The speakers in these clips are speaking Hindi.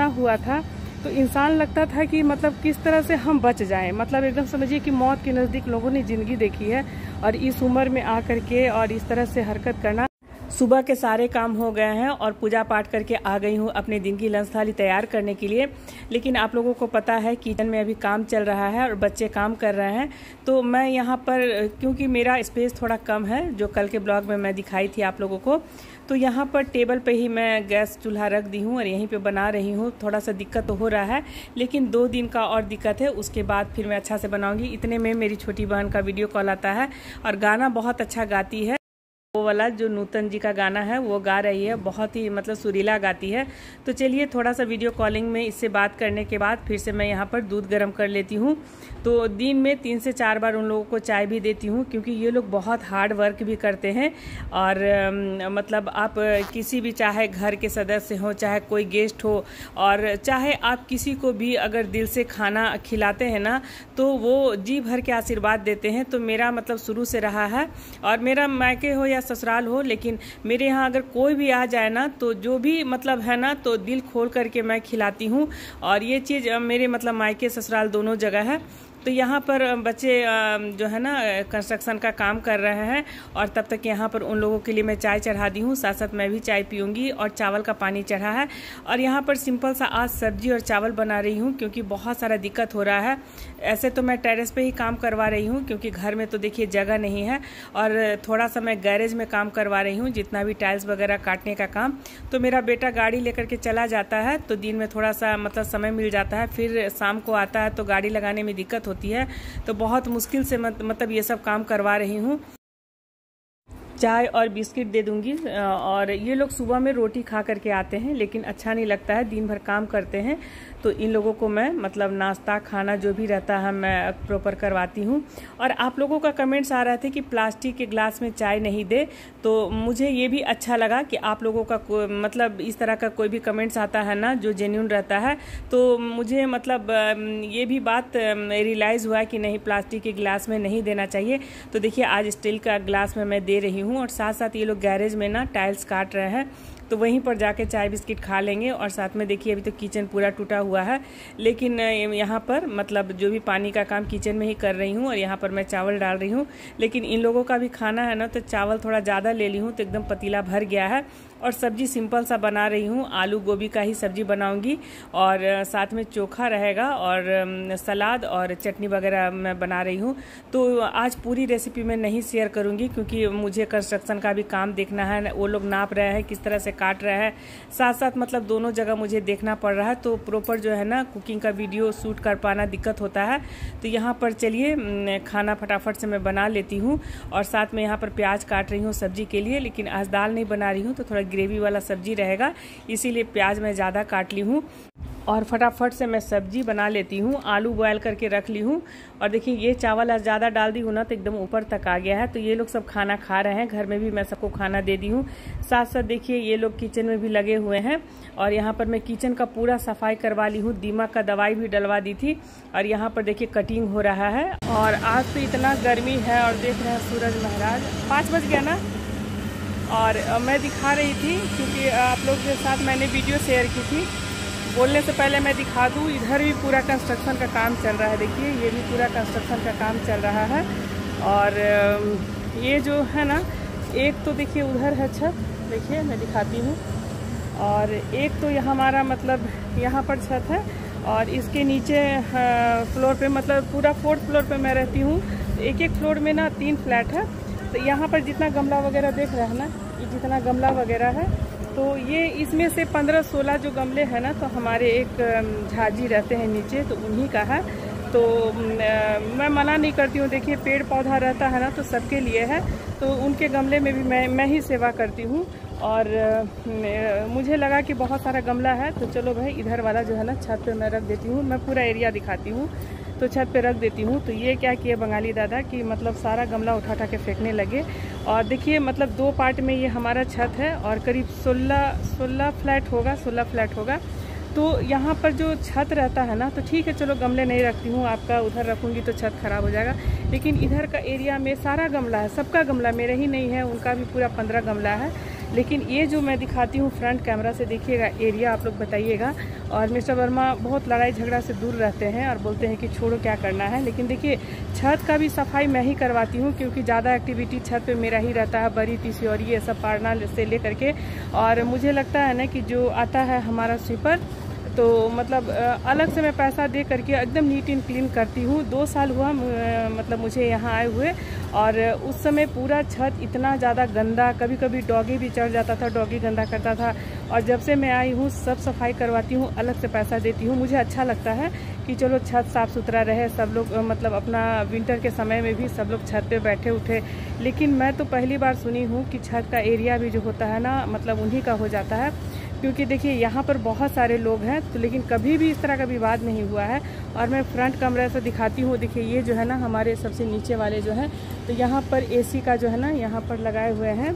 बना हुआ था, तो इंसान लगता था कि मतलब किस तरह से हम बच जाएं, मतलब एकदम समझिए कि मौत के नज़दीक लोगों ने ज़िंदगी देखी है। और इस उम्र में आ करके और इस तरह से हरकत करना। सुबह के सारे काम हो गए हैं और पूजा पाठ करके आ गई हूँ अपने दिन की लंच थाली तैयार करने के लिए। लेकिन आप लोगों को पता है किचन में अभी काम चल रहा है और बच्चे काम कर रहे हैं, तो मैं यहाँ पर क्योंकि मेरा स्पेस थोड़ा कम है, जो कल के ब्लॉग में मैं दिखाई थी आप लोगों को, तो यहाँ पर टेबल पे ही मैं गैस चूल्हा रख दी हूँ और यहीं पे बना रही हूँ। थोड़ा सा दिक्कत तो हो रहा है, लेकिन 2 दिन का और दिक्कत है, उसके बाद फिर मैं अच्छा से बनाऊँगी। इतने में मेरी छोटी बहन का वीडियो कॉल आता है और गाना बहुत अच्छा गाती है, वो वाला जो नूतन जी का गाना है वो गा रही है, बहुत ही मतलब सुरीला गाती है। तो चलिए थोड़ा सा वीडियो कॉलिंग में इससे बात करने के बाद फिर से मैं यहाँ पर दूध गर्म कर लेती हूँ। तो दिन में 3 से 4 बार उन लोगों को चाय भी देती हूँ, क्योंकि ये लोग बहुत हार्ड वर्क भी करते हैं। और मतलब आप किसी भी, चाहे घर के सदस्य हो, चाहे कोई गेस्ट हो, और चाहे आप किसी को भी अगर दिल से खाना खिलाते हैं ना, तो वो जी भर के आशीर्वाद देते हैं। तो मेरा मतलब शुरू से रहा है, और मेरा मायके हो या ससुराल हो, लेकिन मेरे यहाँ अगर कोई भी आ जाए ना, तो जो भी मतलब है ना, तो दिल खोल करके मैं खिलाती हूँ। और ये चीज़ मेरे मतलब मायके ससुराल दोनों जगह है। तो यहाँ पर बच्चे जो है ना कंस्ट्रक्शन का काम कर रहे हैं, और तब तक यहाँ पर उन लोगों के लिए मैं चाय चढ़ा दी हूँ, साथ साथ मैं भी चाय पीऊँगी। और चावल का पानी चढ़ा है, और यहाँ पर सिंपल सा आज सब्जी और चावल बना रही हूँ, क्योंकि बहुत सारा दिक्कत हो रहा है। ऐसे तो मैं टेरेस पे ही काम करवा रही हूँ, क्योंकि घर में तो देखिए जगह नहीं है, और थोड़ा सा मैं गैरेज में काम करवा रही हूँ, जितना भी टाइल्स वगैरह काटने का काम। तो मेरा बेटा गाड़ी लेकर के चला जाता है, तो दिन में थोड़ा सा मतलब समय मिल जाता है, फिर शाम को आता है तो गाड़ी लगाने में दिक्कत होती है। तो बहुत मुश्किल से मतलब ये सब काम करवा रही हूँ। चाय और बिस्किट दे दूंगी। और ये लोग सुबह में रोटी खा करके आते हैं, लेकिन अच्छा नहीं लगता है, दिन भर काम करते हैं। तो इन लोगों को मैं मतलब नाश्ता खाना जो भी रहता है मैं प्रॉपर करवाती हूँ। और आप लोगों का कमेंट्स आ रहा था कि प्लास्टिक के ग्लास में चाय नहीं दे, तो मुझे ये भी अच्छा लगा कि आप लोगों का मतलब इस तरह का कोई भी कमेंट्स आता है ना, जो जेन्युइन रहता है। तो मुझे मतलब ये भी बात रियलाइज़ हुआ कि नहीं, प्लास्टिक के ग्लास में नहीं देना चाहिए। तो देखिए आज स्टील का ग्लास में मैं दे रही हूँ, और साथ साथ ये लोग गैरेज में ना टाइल्स काट रहे हैं, तो वहीं पर जाके चाय बिस्किट खा लेंगे। और साथ में देखिए अभी तो किचन पूरा टूटा हुआ है, लेकिन यहाँ पर मतलब जो भी पानी का काम किचन में ही कर रही हूँ। और यहाँ पर मैं चावल डाल रही हूँ, लेकिन इन लोगों का भी खाना है ना, तो चावल थोड़ा ज़्यादा ले ली हूँ, तो एकदम पतीला भर गया है। और सब्जी सिंपल सा बना रही हूँ, आलू गोभी का ही सब्जी बनाऊँगी, और साथ में चोखा रहेगा, और सलाद और चटनी वगैरह मैं बना रही हूँ। तो आज पूरी रेसिपी मैं नहीं शेयर करूँगी, क्योंकि मुझे कंस्ट्रक्शन का भी काम देखना है, वो लोग नाप रहे हैं किस तरह से काट रहा है, साथ साथ मतलब दोनों जगह मुझे देखना पड़ रहा है। तो प्रॉपर जो है ना कुकिंग का वीडियो शूट कर पाना दिक्कत होता है। तो यहाँ पर चलिए खाना फटाफट से मैं बना लेती हूँ, और साथ में यहाँ पर प्याज काट रही हूँ सब्जी के लिए। लेकिन आज दाल नहीं बना रही हूँ, तो थोड़ा ग्रेवी वाला सब्जी रहेगा, इसीलिए प्याज मैं ज़्यादा काट ली हूँ। और फटाफट से मैं सब्जी बना लेती हूँ, आलू बॉयल करके रख ली हूँ। और देखिए ये चावल आज ज़्यादा डाल दी हूँ ना, तो एकदम ऊपर तक आ गया है। तो ये लोग सब खाना खा रहे हैं, घर में भी मैं सबको खाना दे दी हूँ। साथ साथ देखिए ये लोग किचन में भी लगे हुए हैं, और यहाँ पर मैं किचन का पूरा सफाई करवा ली हूँ, दीमक का दवाई भी डलवा दी थी। और यहाँ पर देखिए कटिंग हो रहा है, और आज तो इतना गर्मी है। और देख रहे हैं सूरज महाराज, 5 बज गया ना, और मैं दिखा रही थी, क्योंकि आप लोग के साथ मैंने वीडियो शेयर की थी। बोलने से पहले मैं दिखा दूँ, इधर भी पूरा कंस्ट्रक्शन का काम चल रहा है। देखिए ये भी पूरा कंस्ट्रक्शन का काम चल रहा है। और ये जो है ना, एक तो देखिए उधर है छत, देखिए मैं दिखाती हूँ। और एक तो यहाँ हमारा मतलब यहाँ पर छत है, और इसके नीचे फ्लोर पे मतलब पूरा 4th फ्लोर पे मैं रहती हूँ। तो एक फ्लोर में ना 3 फ्लैट है। तो यहाँ पर जितना गमला वगैरह देख रहे हैं ना, ये जितना गमला वगैरह है, तो ये इसमें से 15-16 जो गमले हैं ना, तो हमारे एक झाजी रहते हैं नीचे, तो उन्हीं का है। तो मैं मना नहीं करती हूँ, देखिए पेड़ पौधा रहता है ना, तो सबके लिए है। तो उनके गमले में भी मैं ही सेवा करती हूँ। और मुझे लगा कि बहुत सारा गमला है, तो चलो भाई इधर वाला जो है ना छत पे मैं रख देती हूँ। मैं पूरा एरिया दिखाती हूँ, तो छत पे रख देती हूँ। तो ये क्या किए बंगाली दादा कि मतलब सारा गमला उठा के फेंकने लगे। और देखिए मतलब 2 पार्ट में ये हमारा छत है, और करीब 16 फ्लैट होगा, 16 फ्लैट होगा। तो यहाँ पर जो छत रहता है ना, तो ठीक है चलो गमले नहीं रखती हूँ, आपका उधर रखूँगी तो छत ख़राब हो जाएगा। लेकिन इधर का एरिया में सारा गमला है, सबका गमला, मेरा ही नहीं है, उनका भी पूरा 15 गमला है। लेकिन ये जो मैं दिखाती हूँ फ्रंट कैमरा से देखिएगा एरिया, आप लोग बताइएगा। और मिस्टर वर्मा बहुत लड़ाई झगड़ा से दूर रहते हैं और बोलते हैं कि छोड़ो क्या करना है। लेकिन देखिए छत का भी सफाई मैं ही करवाती हूँ क्योंकि ज़्यादा एक्टिविटी छत पे मेरा ही रहता है, बरी तीसियोरी ये सब पाड़ना से ले करके। और मुझे लगता है ना कि जो आता है हमारा स्वीपर तो मतलब अलग से मैं पैसा दे करके एकदम नीट एंड क्लीन करती हूँ। 2 साल हुआ मतलब मुझे यहाँ आए हुए, और उस समय पूरा छत इतना ज़्यादा गंदा, कभी कभी डॉगी भी चढ़ जाता था, डॉगी गंदा करता था। और जब से मैं आई हूँ सब सफाई करवाती हूँ, अलग से पैसा देती हूँ। मुझे अच्छा लगता है कि चलो छत साफ़ सुथरा रहे, सब लोग मतलब अपना विंटर के समय में भी सब लोग छत पे बैठे उठे। लेकिन मैं तो पहली बार सुनी हूँ कि छत का एरिया भी जो होता है ना मतलब उन्हीं का हो जाता है, क्योंकि देखिए यहाँ पर बहुत सारे लोग हैं तो, लेकिन कभी भी इस तरह का विवाद नहीं हुआ है। और मैं फ्रंट कमरे से दिखाती हूँ। देखिए ये जो है ना हमारे सबसे नीचे वाले जो हैं, तो यहाँ पर एसी का जो है ना यहाँ पर लगाए हुए हैं,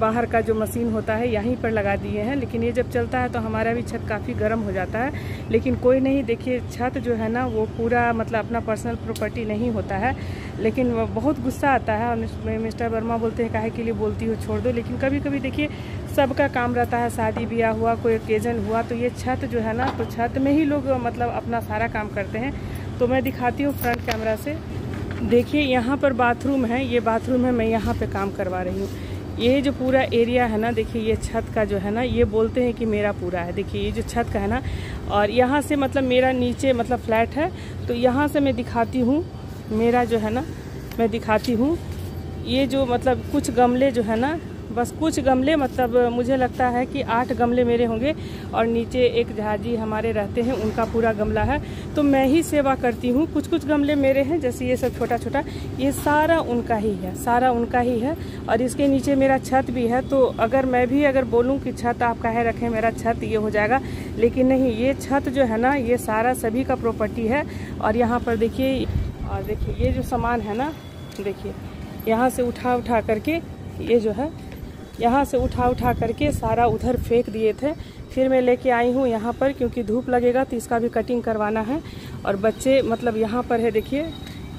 बाहर का जो मशीन होता है यहीं पर लगा दिए हैं। लेकिन ये जब चलता है तो हमारा भी छत काफ़ी गर्म हो जाता है, लेकिन कोई नहीं। देखिए छत जो है ना वो पूरा मतलब अपना पर्सनल प्रॉपर्टी नहीं होता है, लेकिन बहुत गुस्सा आता है। और मिस्टर वर्मा बोलते हैं काहे के लिए बोलती हो, छोड़ दो। लेकिन कभी कभी देखिए सबका काम रहता है, शादी ब्याह हुआ, कोई ओकेजन हुआ, तो ये छत जो है ना तो छत में ही लोग मतलब अपना सारा काम करते हैं। तो मैं दिखाती हूँ फ्रंट कैमरा से। देखिए यहाँ पर बाथरूम है, ये बाथरूम है, मैं यहाँ पे काम करवा रही हूँ। ये जो पूरा एरिया है ना देखिए ये छत का जो है ना, ये बोलते हैं कि मेरा पूरा है। देखिए ये जो छत का है ना, और यहाँ से मतलब मेरा नीचे मतलब फ्लैट है, तो यहाँ से मैं दिखाती हूँ मेरा जो है ना, मैं दिखाती हूँ। ये जो मतलब कुछ गमले जो है ना, बस कुछ गमले मतलब मुझे लगता है कि 8 गमले मेरे होंगे, और नीचे एक झाजी हमारे रहते हैं उनका पूरा गमला है, तो मैं ही सेवा करती हूँ। कुछ कुछ गमले मेरे हैं, जैसे ये सब छोटा छोटा, ये सारा उनका ही है, सारा उनका ही है। और इसके नीचे मेरा छत भी है, तो अगर मैं भी अगर बोलूँ कि छत आप काहे रखें, मेरा छत ये हो जाएगा, लेकिन नहीं, ये छत जो है ना ये सारा सभी का प्रॉपर्टी है। और यहाँ पर देखिए, और देखिए ये जो सामान है ना, देखिए यहाँ से उठा करके, ये जो है यहाँ से उठा करके सारा उधर फेंक दिए थे। फिर मैं लेके आई हूँ यहाँ पर, क्योंकि धूप लगेगा तो इसका भी कटिंग करवाना है। और बच्चे मतलब यहाँ पर है, देखिए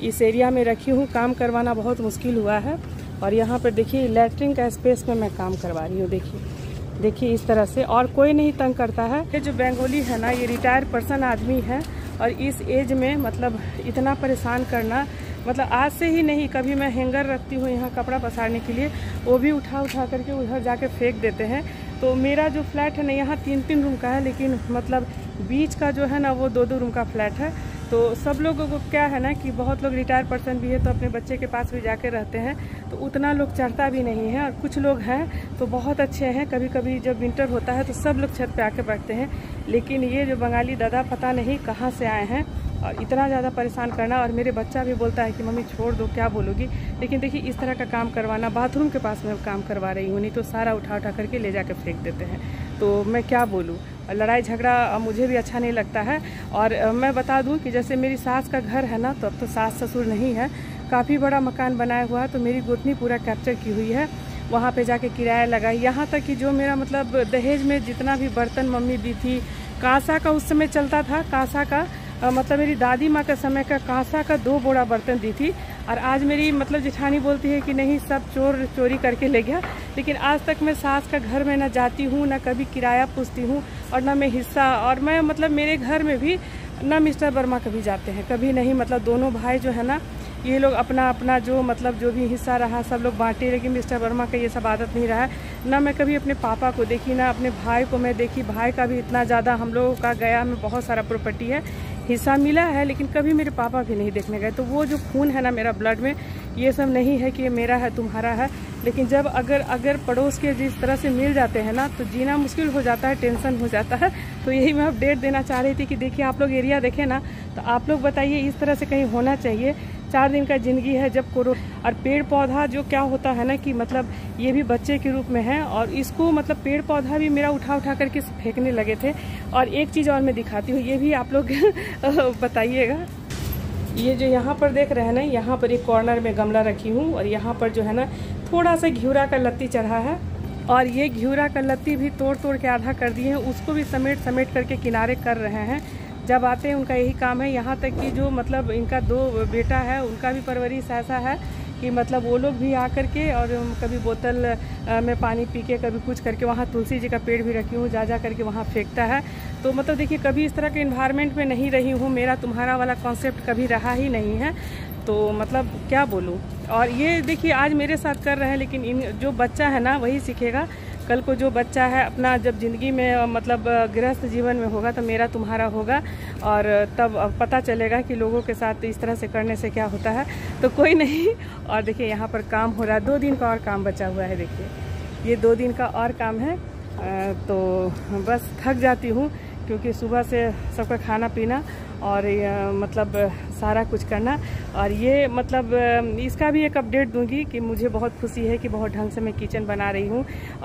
इस एरिया में रखी हूँ, काम करवाना बहुत मुश्किल हुआ है। और यहाँ पर देखिए लैट्रिन का स्पेस में मैं काम करवा रही हूँ। देखिए इस तरह से, और कोई नहीं तंग करता है। ये जो बंगाली है ना, ये रिटायर्ड पर्सन आदमी है, और इस एज में मतलब इतना परेशान करना, मतलब आज से ही नहीं, कभी मैं हैंगर रखती हूँ यहाँ कपड़ा पसारने के लिए, वो भी उठा करके उधर जाके फेंक देते हैं। तो मेरा जो फ्लैट है ना यहाँ 3-3 रूम का है, लेकिन मतलब बीच का जो है ना वो 2-2 रूम का फ्लैट है। तो सब लोगों को क्या है ना कि बहुत लोग रिटायर्ड पर्सन भी है तो अपने बच्चे के पास भी जाके रहते हैं, तो उतना लोग चढ़ता भी नहीं है। और कुछ लोग हैं तो बहुत अच्छे हैं, कभी कभी जब विंटर होता है तो सब लोग छत पे आके बैठते हैं। लेकिन ये जो बंगाली दादा पता नहीं कहाँ से आए हैं, और इतना ज़्यादा परेशान करना। और मेरे बच्चा भी बोलता है कि मम्मी छोड़ दो, क्या बोलोगी। लेकिन देखिए इस तरह का काम करवाना, बाथरूम के पास मैं काम करवा रही हूँ, नहीं तो सारा उठा करके ले जाकर फेंक देते हैं, तो मैं क्या बोलूँ। लड़ाई झगड़ा मुझे भी अच्छा नहीं लगता है। और मैं बता दूं कि जैसे मेरी सास का घर है ना, तो अब तो सास ससुर नहीं है, काफ़ी बड़ा मकान बनाया हुआ है, तो मेरी गोतनी पूरा कैप्चर की हुई है, वहाँ पे जाके किराया लगा। यहाँ तक कि जो मेरा मतलब दहेज में जितना भी बर्तन मम्मी दी थी, कांसा का उस समय चलता था, कांसा का मतलब मेरी दादी माँ के समय का कांसा का 2 बोरा बर्तन दी थी। और आज मेरी मतलब जेठानी बोलती है कि नहीं सब चोरी करके ले गया। लेकिन आज तक मैं सास का घर में ना जाती हूँ, ना कभी किराया पूछती हूँ, और ना मैं हिस्सा। और मैं मतलब मेरे घर में भी ना मिस्टर वर्मा कभी जाते हैं, कभी नहीं। मतलब दोनों भाई जो है ना ये लोग अपना अपना जो मतलब जो भी हिस्सा रहा सब लोग बांटे, लेकिन मिस्टर वर्मा का ये सब आदत नहीं रहा है। ना मैं कभी अपने पापा को देखी, ना अपने भाई को मैं देखी। भाई का भी इतना ज़्यादा हम लोगों का गया में बहुत सारा प्रॉपर्टी है, हिस्सा मिला है, लेकिन कभी मेरे पापा भी नहीं देखने गए। तो वो जो खून है ना मेरा ब्लड में, ये सब नहीं है कि ये मेरा है तुम्हारा है। लेकिन जब अगर पड़ोस के जिस तरह से मिल जाते हैं ना, तो जीना मुश्किल हो जाता है, टेंशन हो जाता है। तो यही मैं अपडेट देना चाह रही थी कि देखिए आप लोग एरिया देखें ना, तो आप लोग बताइए इस तरह से कहीं होना चाहिए। 4 दिन का ज़िंदगी है जब और पेड़ पौधा जो क्या होता है ना कि मतलब ये भी बच्चे के रूप में है, और इसको मतलब पेड़ पौधा भी मेरा उठा करके फेंकने लगे थे। और एक चीज़ और मैं दिखाती हूँ, ये भी आप लोग बताइएगा। ये जो यहाँ पर देख रहे हैं ना, यहाँ पर एक कॉर्नर में गमला रखी हूँ, और यहाँ पर जो है ना थोड़ा सा घिवरा का लत्ती चढ़ा है, और ये घिवरा का लत्ती भी तोड़ के आधा कर दिए हैं, उसको भी समेट करके किनारे कर रहे हैं। जब आते हैं उनका यही काम है। यहाँ तक कि जो मतलब इनका 2 बेटा है, उनका भी परवरिश ऐसा है कि मतलब वो लोग भी आ करके और कभी बोतल में पानी पी के कभी कुछ करके वहाँ तुलसी जी का पेड़ भी रखी हूँ, जा जा करके वहाँ फेंकता है। तो मतलब देखिए कभी इस तरह के इन्वायरमेंट में नहीं रही हूँ, मेरा तुम्हारा वाला कॉन्सेप्ट कभी रहा ही नहीं है। तो मतलब क्या बोलूँ। और ये देखिए आज मेरे साथ कर रहे हैं, लेकिन इन जो बच्चा है ना वही सीखेगा। कल को जो बच्चा है अपना जब ज़िंदगी में मतलब गृहस्थ जीवन में होगा तो मेरा तुम्हारा होगा, और तब पता चलेगा कि लोगों के साथ इस तरह से करने से क्या होता है। तो कोई नहीं। और देखिए यहाँ पर काम हो रहा है, 2 दिन का और काम बचा हुआ है। देखिए ये 2 दिन का और काम है। तो बस थक जाती हूँ क्योंकि सुबह से सबका खाना पीना और मतलब सारा कुछ करना। और ये मतलब इसका भी एक अपडेट दूंगी कि मुझे बहुत खुशी है कि बहुत ढंग से मैं किचन बना रही हूँ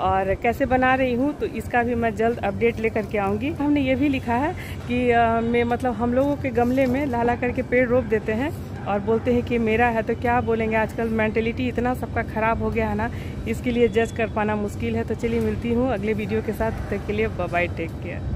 और कैसे बना रही हूँ, तो इसका भी मैं जल्द अपडेट लेकर के आऊँगी। हमने ये भी लिखा है कि मैं मतलब हम लोगों के गमले में लाला करके पेड़ रोप देते हैं और बोलते हैं कि मेरा है, तो क्या बोलेंगे। आजकल मेंटेलिटी इतना सबका ख़राब हो गया है ना, इसके लिए जज कर पाना मुश्किल है। तो चलिए मिलती हूँ अगले वीडियो के साथ, तब तक के लिए बाय, टेक केयर।